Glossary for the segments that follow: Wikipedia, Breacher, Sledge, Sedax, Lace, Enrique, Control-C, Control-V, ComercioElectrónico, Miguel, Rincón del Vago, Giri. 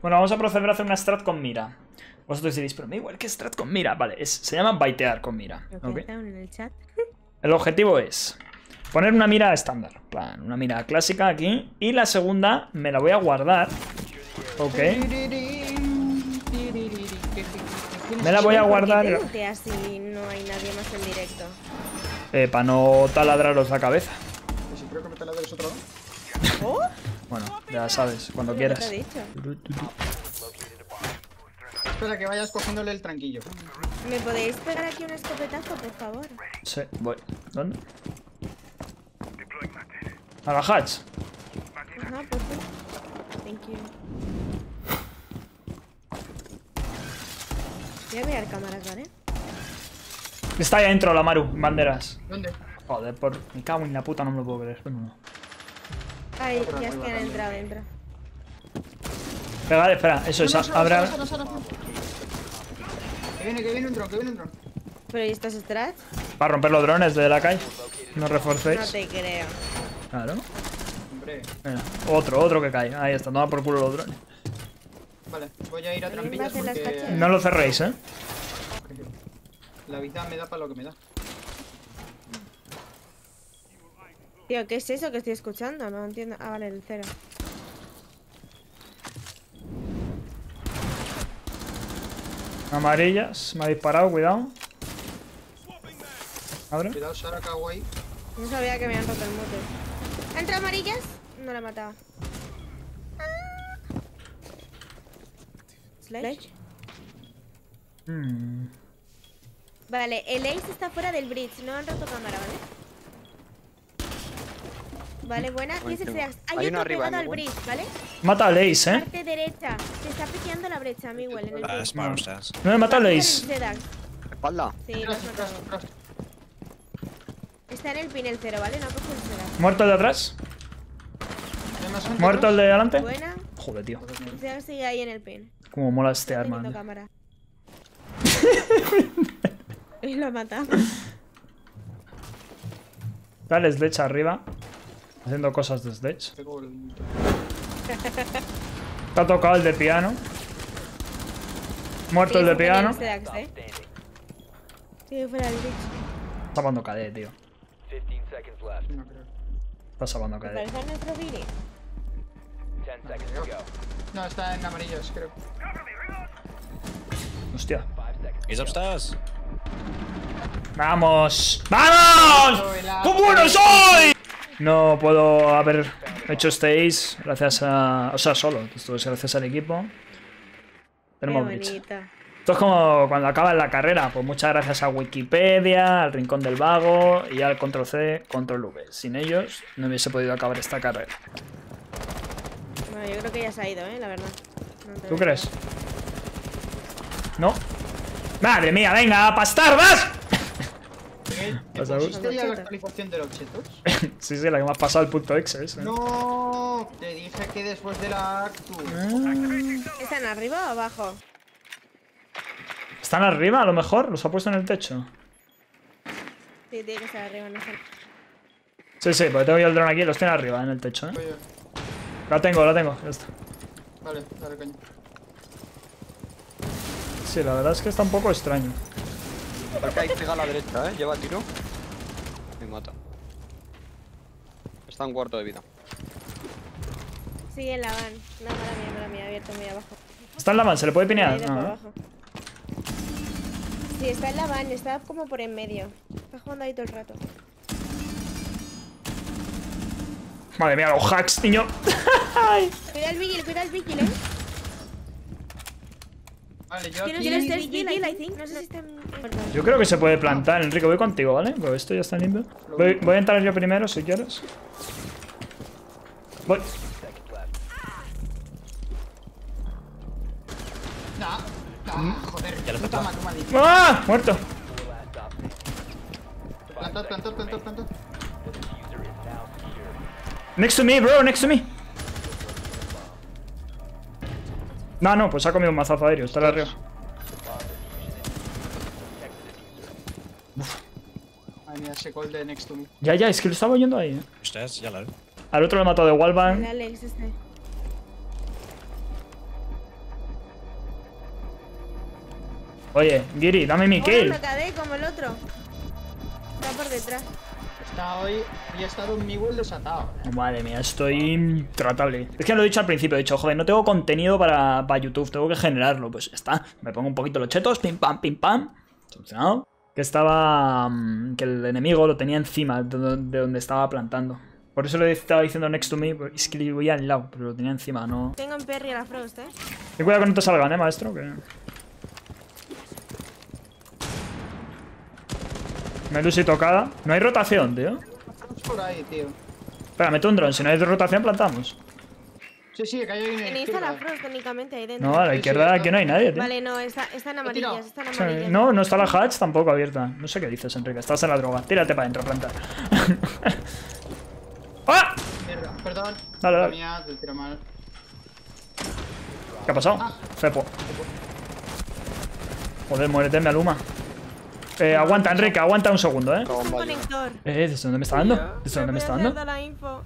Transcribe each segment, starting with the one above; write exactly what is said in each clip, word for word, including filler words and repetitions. Bueno, vamos a proceder a hacer una strat con mira. Vosotros diréis, pero me igual que strat con mira. Vale, es, se llama baitear con mira. Okay. En el, chat. El objetivo es poner una mira estándar, plan, una mira clásica aquí. Y la segunda me la voy a guardar. Ok. Me la voy a guardar. ¿Por qué te así no hay nadie más en directo? Eh, para no taladraros la cabeza. ¿Y si creo que me taladres otra vez? ¿Oh? Bueno, ya sabes, cuando quieras. Espera que vayas cogiéndole el tranquillo. ¿Me podéis pegar aquí un escopetazo, por favor? Sí, voy. ¿Dónde? A la hatch. Ajá, por favor. Thank you. Voy a mirar cámaras, ¿vale? Está ahí adentro la Maru, banderas. ¿Dónde? Joder, por... me cago en la puta, no me lo puedo creer. Bueno, no. Ay, ya están entrado, entra. Espera, espera, eso es, habrá... Que viene, que viene un dron, que viene un dron. ¿Pero y estos strats? Para romper los drones de la calle. No reforcéis. No te creo. Claro. Hombre. Mira, otro, otro que cae. Ahí está, toma por culo los drones. Vale, voy a ir a trampillas porque... No lo cerréis, ¿eh? La vida me da para lo que me da. Tío, ¿qué es eso que estoy escuchando? No entiendo. Ah, vale, el cero. Amarillas. Me ha disparado, cuidado. ¿Abre? Cuidado, Sara Kawaii. No sabía que me habían roto el mote. ¿Entra amarillas? No la mataba. Sledge. Hmm. Vale, el Lace está fuera del bridge. No han roto cámara, ¿vale? Vale, buena. Y ese Sedax. Hay, Hay uno arriba, al bridge, ¿vale? Mata a Lace, ¿eh? Parte derecha. Se está piqueando la brecha, Miguel. En el bridge. No, no me mata a Lace. Espalda. Sí, lo has matado. Está en el pin el cero, ¿vale? No ha cogido el Sedax. ¿Muerto el de atrás? ¿Muerto el de adelante? Buena. Joder, tío. El Sedax sigue ahí en el pin. Como mola este arma. Y lo matamos. Dale Sledge arriba. Haciendo cosas de Sledge. Te ha tocado el de piano. Muerto sí, el de piano. Sedax, ¿eh? Sí, fuera el bicho. Está tapando K D, tío. No creo. Está tapando K D. ¿Te parece nuestro Giri? No, está en amarillos, creo. Hostia. ¿Es upstairs? ¡Vamos! ¡Vamos! ¡Qué bueno soy! No puedo haber hecho este ace gracias a... O sea, solo. Esto es gracias al equipo. Tenemos bridge. Esto es como cuando acabas la carrera. Pues muchas gracias a Wikipedia, al Rincón del Vago y al Control-C, Control-V. Sin ellos no hubiese podido acabar esta carrera. Bueno, yo creo que ya se ha ido, ¿eh? La verdad. No. ¿Tú crees? No. ¡Madre mía! ¡Venga, a pastar! ¡Vas! ¿Pusiste ya la actualización de los chetos? Sí, sí, la que me has pasado el punto exe ese. ¡No! Te dije que después de la Actu. Ah. ¿Están arriba o abajo? ¿Están arriba a lo mejor? ¿Los ha puesto en el techo? Sí, tiene que estar arriba, no sé. Sí, sí, porque tengo yo el dron aquí, los tiene arriba, en el techo, ¿eh? Oye. La tengo, la tengo, ya está. Vale, dale, coño. Sí, la verdad es que está un poco extraño. Porque ahí pega a la derecha, eh. Lleva tiro. Me mata. Está un cuarto de vida. Sí, en la van. No, mala mía, mala mía. Abierto muy abajo. Está en la van, se le puede pinear. Ah. Sí, está en la van. Está como por en medio. Está jugando ahí todo el rato. Madre mía, los hacks, niño. Cuida el vigil, cuida el vigil, eh. Vale, yo, aquí... no sé si está... yo creo que se puede plantar, Enrique. Voy contigo, ¿vale? Porque esto ya está limpio. Voy, voy a entrar yo primero, si quieres. Voy. No, no, joder. Toma, toma, ¡ah! Muerto. Plantad, plantad, plantad, plantad. Next to me, bro, next to me. No, no, pues ha comido un mazazo aéreo, está arriba. Uf. Ay, mira, ese call de next to me. Ya, ya, es que lo estaba oyendo ahí, eh. Ustedes, ya la veo. Al otro lo mató de wallbang. Dale, este. Oye, Giri, dame mi kill. Me cagué como el otro. Está por detrás. Está hoy. Y ha estado un Miguel desatado. Madre mía, estoy intratable. Es que lo he dicho al principio, he dicho, joder, no tengo contenido para, para YouTube, tengo que generarlo. Pues ya está. Me pongo un poquito los chetos, pim pam, pim pam. Solucionado. Que estaba. Que el enemigo lo tenía encima de donde estaba plantando. Por eso le estaba diciendo next to me, es que le voy al lado, pero lo tenía encima, no. Tengo en Perry a la Frost, eh. Ten cuidado que no te salgan, eh, maestro. Que... Me lucí tocada. No hay rotación, tío. Estamos por ahí, tío. Espera, meto un dron, si no hay rotación, plantamos. Sí, sí, que hay alguien. Tenéis a la Frost técnicamente ahí dentro. No, a la izquierda aquí no hay nadie, tío. Vale, no, está, está en amarillas, está en amarillas. Sí, no, no está la hatch tampoco abierta. No sé qué dices, Enrique, estás en la droga. Tírate para adentro, planta. ¡Ah! Mierda, perdón. Dale, dale. Mía, te tiro mal. ¿Qué ha pasado? Ah. Fepo. Joder, muérete, me aluma. Eh, aguanta, Enrique, aguanta un segundo, eh. Eh, ¿desde dónde me está dando? ¿Desde dónde me está dando?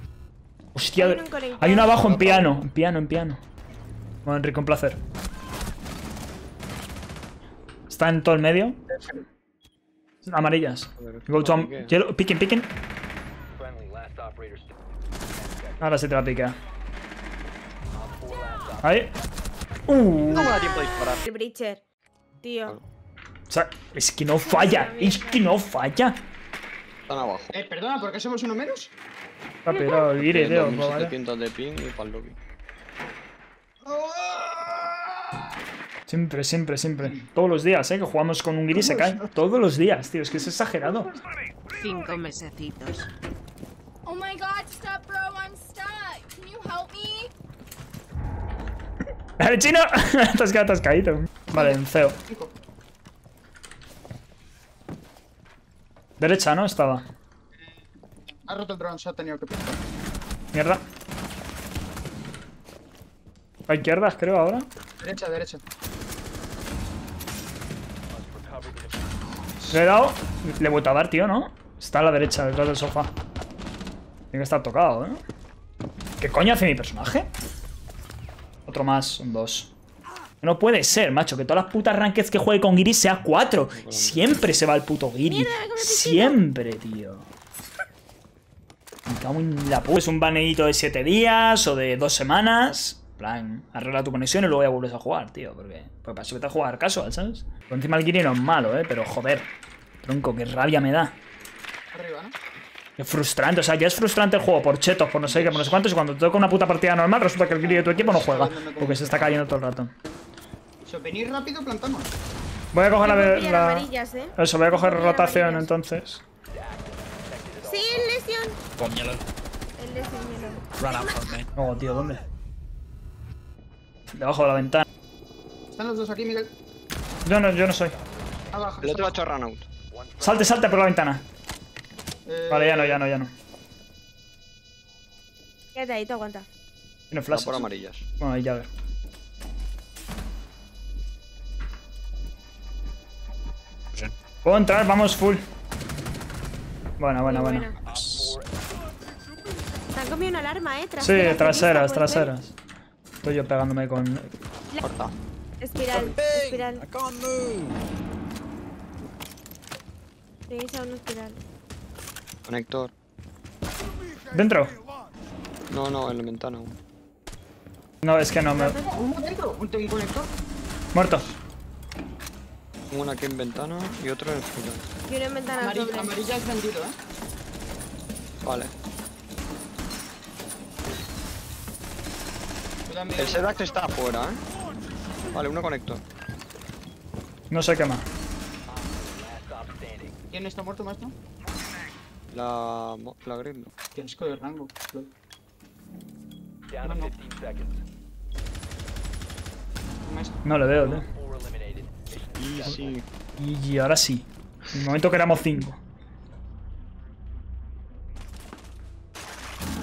Hostia, hay uno abajo en piano. En piano, en piano. Bueno, Enrique, un placer. Está en todo el medio. Amarillas. Go to yellow. Picking, picking. Ahora sí te la pica. Ahí. Uh. El Breacher, tío. O sea, es que no falla. Es que no falla. Están abajo. Eh, perdona, ¿por qué somos uno menos? Está pegado, Giri, tío. setecientos de ping y pal lobby. Siempre, siempre, siempre. Todos los días, eh, que jugamos con un Giri se cae. Todos los días, tío. Es que es exagerado. Cinco mesecitos. Oh my god, stop, bro, I'm stuck. Can you help me? ¡El chino! Estás quedado atascadito. Vale, en C E O. Derecha, ¿no? Estaba. Ha roto el drone, se ha tenido que pintar. Mierda. A izquierdas, creo, ahora. Derecha, derecha. Le he dado. Le he vuelto a dar, tío, ¿no? Está a la derecha, detrás del sofá. Tiene que estar tocado, ¿eh? ¿Qué coño hace mi personaje? Otro más, son dos. No puede ser, macho, que todas las putas rankeds que juegue con Giri sea cuatro. Siempre se va el puto Giri. Siempre, tío. Me cago en la puta. Es un baneito de siete días o de dos semanas. En plan, arregla tu conexión y luego ya vuelves a jugar, tío. Porque, porque para eso vete a jugar casual, ¿sabes? Por encima el Giri no es malo, ¿eh? Pero joder, tronco, qué rabia me da. Arriba, ¿no? Qué frustrante, o sea, ya es frustrante el juego por chetos, por no sé qué, por no sé cuántos. Y cuando te toca una puta partida normal, resulta que el grillo de tu equipo no juega. Porque se está cayendo todo el rato. Eso, venir rápido, plantamos. Voy a coger la, la... ¿eh? Eso, voy a coger rotación entonces. Sí, el lesión. Póngalo. El lesión, no. Oh, tío, ¿dónde? Debajo de la ventana. Están los dos aquí, Miguel. Yo no, yo no soy. Abajo. El otro ha hecho run out. Salte, salte por la ventana. Vale, ya no, ya no, ya no. Quédate ahí, te aguanta. Tiene flash. Por amarillas. Bueno, ahí ya a ver. Sí. Puedo entrar, vamos full. Buena, buena, buena. buena. Te han comido una alarma, eh. Trasera, sí, traseras, traseras. Ver. Estoy yo pegándome con. Corta. Espiral, espiral. Tenéis a un espiral. Conector. ¿Dentro? No, no, en la ventana. No, es que no me... ¿Un dentro? ¿Un conector? Muerto. Uno aquí en ventana y otro en el final. Y una en ventana. Amarilla, amarilla es vendido, eh. Vale. El Sedax está afuera, eh. Vale, uno conector. No se quema. ¿Quién está muerto, maestro? La... la grindo. Tienes que de rango. No, no. No le veo, tío. Y sí. Y ahora sí. En el momento que éramos cinco.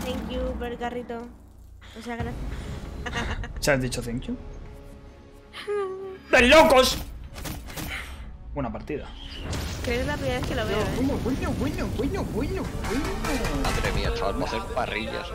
Thank you, Bergarrito. O sea, gracias. ¿Se has dicho thank you? ¡De locos! Buena partida. Creo que es la primera vez que lo veo. Bueno, bueno, bueno, bueno, bueno, bueno. Madre mía, chaval, vamos a hacer parrillas.